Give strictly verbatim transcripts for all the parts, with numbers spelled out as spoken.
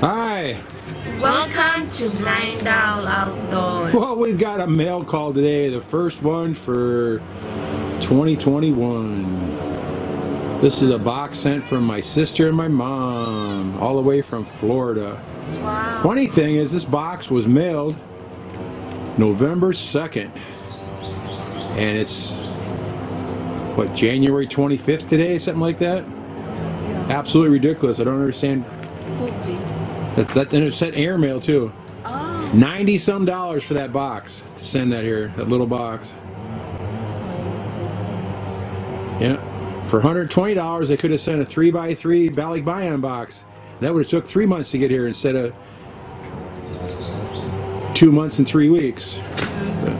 Hi! Welcome to Blind Owl Outdoors. Well, we've got a mail call today, the first one for twenty twenty-one. This is a box sent from my sister and my mom, all the way from Florida. Wow. Funny thing is, this box was mailed November second, and it's, what, January twenty-fifth today, something like that? Yeah. Absolutely ridiculous. I don't understand. That's, that, and it sent airmail, too. Oh. ninety some dollars for that box to send that here, that little box. Yeah. For one hundred twenty dollars, they could have sent a three by three Ballybion box. That would have took three months to get here instead of two months and three weeks. Mm-hmm.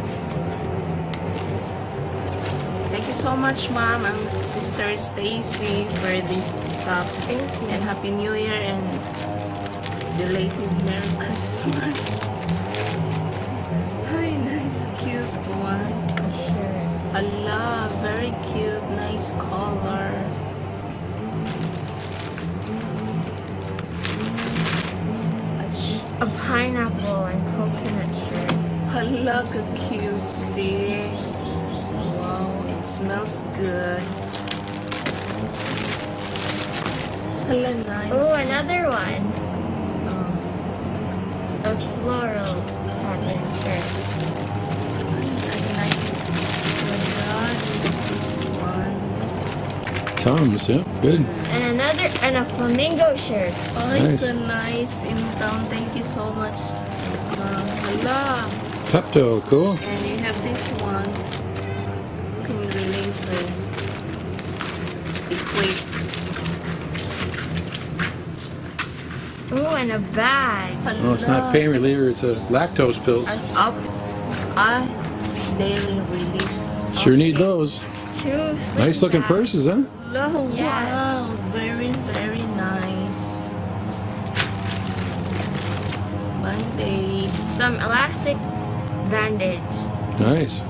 Thank you so much, Mom and Sister Stacy, for this stuff. Thank you. And Happy New Year and belated Merry Christmas. Hi, nice, cute one. I love, very cute, nice color. A pineapple and coconut shirt. I love a cutie. Wow, it smells good. Hello, nice. Oh, another one. Oh. A floral pattern shirt. Tums, yeah, good. And another, and a flamingo shirt. Oh, nice. It's a nice in town. Thank you so much. Uh, love. Pepto, cool. And you have this one. You can relate to equate. Oh, and a bag. Oh, well, it's not pain reliever. It's a lactose pills. Up, I daily relief. Sure need those. Nice looking purses, huh? Oh, yeah. Wow, very, very nice. Band-aid. Some elastic bandage. Nice.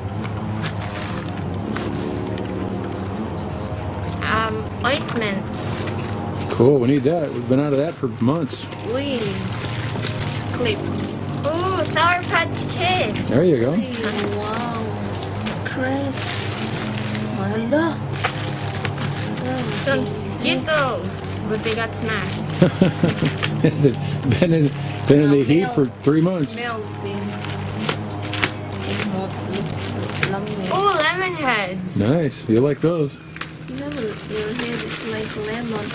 Um, ointment. Cool, we need that. We've been out of that for months. Wee. Clips. Oh, Sour Patch Kid. There you go. Hey, wow. Crest. Hello. Some Skittles, but they got smashed. been in, been in the heat for three months. Oh, lemon heads. Nice. You like those? Your head is like lemon.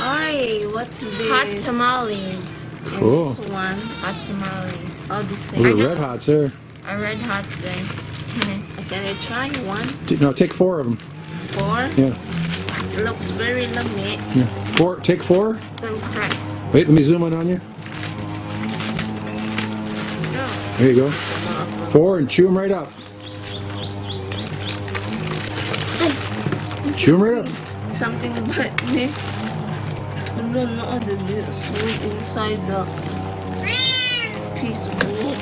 Ay, what's this? Hot tamales. Cool. And this one, hot tamales. Oh, the same. Ooh, red hot, sir. A red hot thing. Can I try one? No, take four of them. Four? Yeah. Looks very yummy. Yeah. Four, take four? Some crust. Wait, let me zoom in on you. No. There you go. Four and chew them right up. Chew them right up. Something about me. I don't know how to do this. Inside the piece of wood.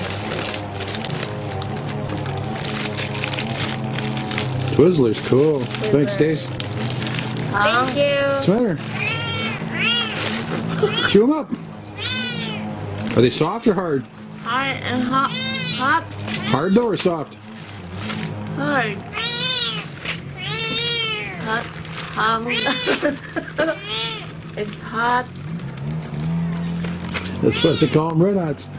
Twizzlers, cool. Twizzlers. Thanks, Stace. Um, Thank you. What's the matter? Chew them up. Are they soft or hard? Hard and hot. Hot. Hard though or soft? Hard. Hot. Um, it's hot. That's what they call them, red hots.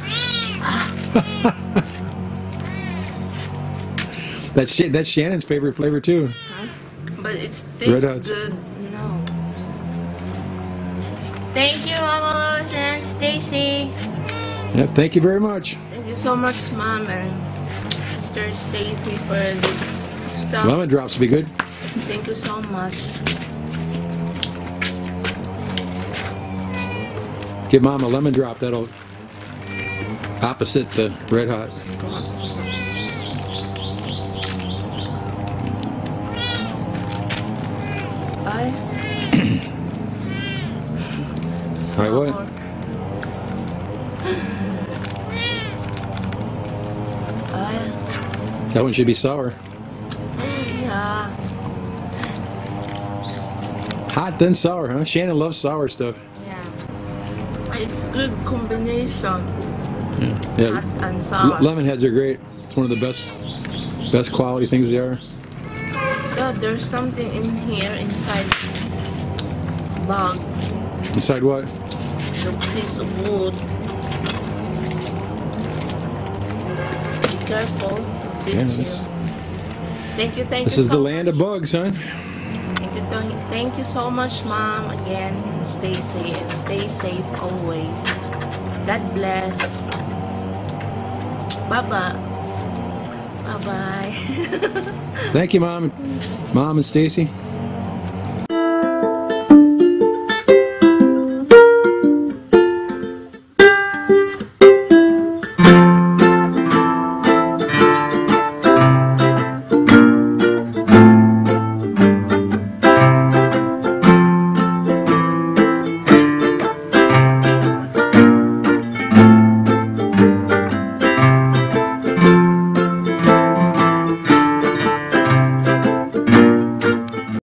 That's that's Shannon's favorite flavor too. Huh? But it's tastes good. No. Thank you, Mama Lois and Stacy. Yep, thank you very much. Thank you so much, Mom and Sister Stacy, for the stuff. Lemon drops will be good. Thank you so much. Give Mom a lemon drop. That'll opposite the red hot. All right, what? That one should be sour. Yeah. Hot then sour, huh? Shannon loves sour stuff. Yeah. It's a good combination. Yeah. Yeah. Hot and sour. L lemon heads are great. It's one of the best, best quality things they are. God, there's something in here inside the bag. Inside what? The piece of wood. Be careful. Yeah, this... Thank you, thank this you. This is so the land much. of bugs, huh? Thank you, thank you so much, Mom. Again, stay safe and stay safe always. God bless. Bye bye. Bye-bye. Thank you, Mom. Mom and Stacy.